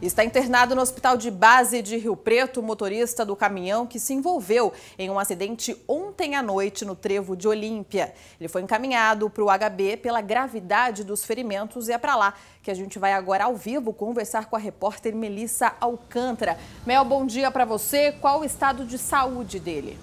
Está internado no Hospital de Base de Rio Preto o motorista do caminhão que se envolveu em um acidente ontem à noite no Trevo de Olímpia. Ele foi encaminhado para o HB pela gravidade dos ferimentos e é para lá que a gente vai agora ao vivo conversar com a repórter Melissa Alcântara. Mel, bom dia para você. Qual o estado de saúde dele?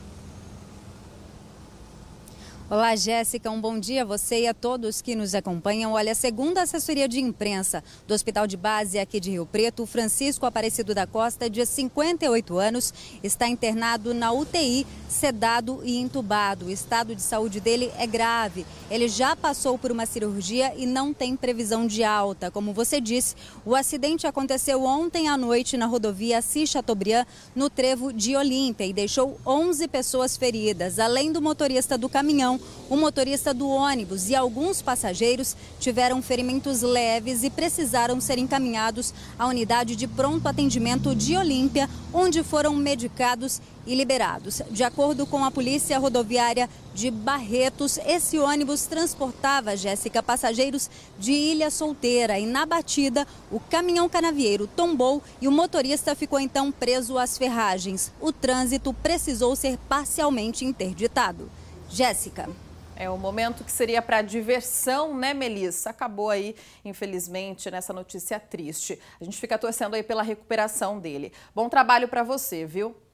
Olá, Jéssica. Um bom dia a você e a todos que nos acompanham. Olha, segundo a assessoria de imprensa do Hospital de Base aqui de Rio Preto, o Francisco Aparecido da Costa, de 58 anos, está internado na UTI, sedado e entubado. O estado de saúde dele é grave. Ele já passou por uma cirurgia e não tem previsão de alta. Como você disse, o acidente aconteceu ontem à noite na rodovia Assis Chateaubriand, no Trevo de Olímpia, e deixou 11 pessoas feridas. Além do motorista do caminhão, o motorista do ônibus e alguns passageiros tiveram ferimentos leves e precisaram ser encaminhados à unidade de pronto atendimento de Olímpia, onde foram medicados e liberados. De acordo com a Polícia Rodoviária de Barretos, esse ônibus transportava, Jéssica, passageiros de Ilha Solteira e na batida o caminhão canavieiro tombou e o motorista ficou então preso às ferragens. O trânsito precisou ser parcialmente interditado. Jéssica. É um momento que seria para diversão, né, Melissa? Acabou aí, infelizmente, nessa notícia triste. A gente fica torcendo aí pela recuperação dele. Bom trabalho para você, viu?